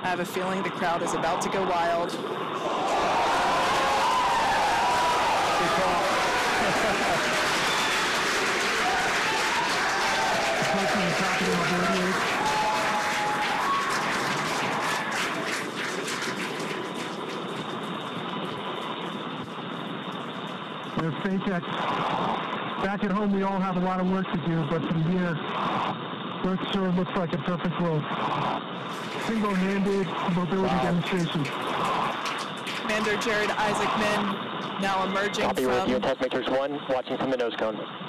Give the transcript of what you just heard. I have a feeling the crowd is about to go wild. Back at home, we all have a lot of work to do, but from here, work sure looks like a perfect world. Single-handed mobility demonstration. Commander Jared Isaacman now emerging from... Copy with you, test matrix 1, watching from the nose cone.